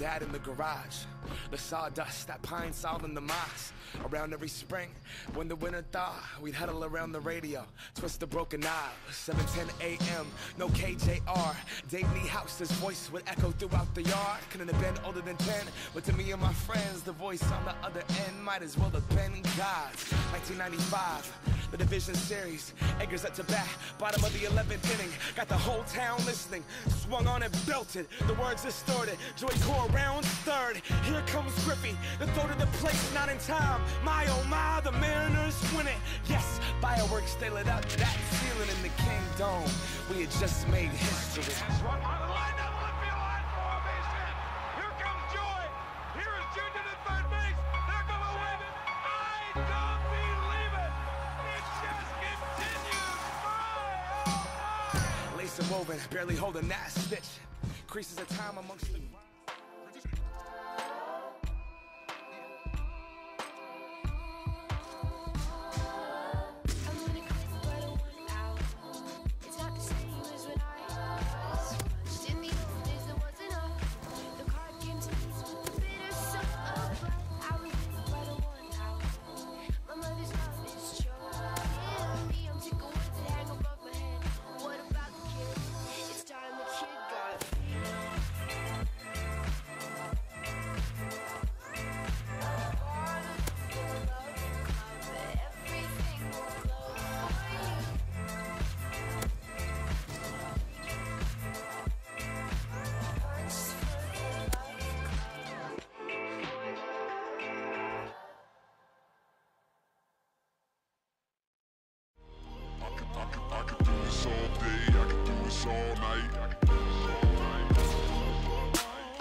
dad in the garage. The sawdust, that pine salt in the moss. Around every spring, when the winter thaw, we'd huddle around the radio, twist the broken knob. 7:10 a.m., no KJR. Dave Lee house's voice would echo throughout the yard. Couldn't have been older than 10, but to me and my friends, the voice on the other end might as well have been God's. 1995, the division series. Eggers up to bat, bottom of the 11th inning. Got the whole town listening. Swung on and belted, the words distorted. Joey Core rounds third. Here comes Griffey, the throw to the plate, not in time. My oh my, the Mariners win it. Yes, fireworks, they lit up that ceiling in the Kingdome. We had just made history. Woven, barely holding that stitch. Creases of time amongst the...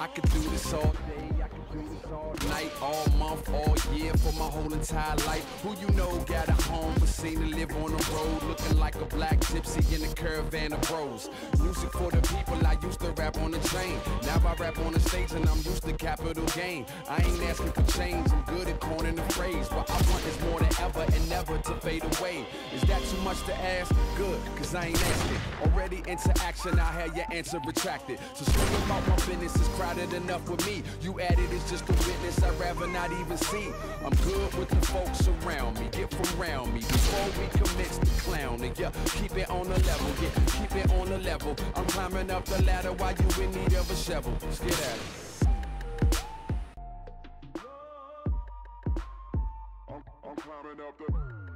I could do this all day, I could do this all night, all month, all year, for my whole entire life. Who you know got a home, but seen to live on the road, looking like a black gypsy in a caravan of bros. Music for the people, I used to rap on the train. Now I rap on the stage and I'm used to capital gain. I ain't asking for change, I'm good at coining the phrase. What I want is more than ever and never to fade away. Is that too much to ask? Good, cause I ain't asking. Already into action, I had your answer retracted. So swing about my business, it's crowded enough with me. You added is just a witness, I'd rather not even see. I'm good with the folks around me, get from around me. Before we commence to clowning, yeah, keep it on the level, yeah, keep it on the level. I'm climbing up the ladder while you in need of a shovel. Let's get at it. I'm climbing up the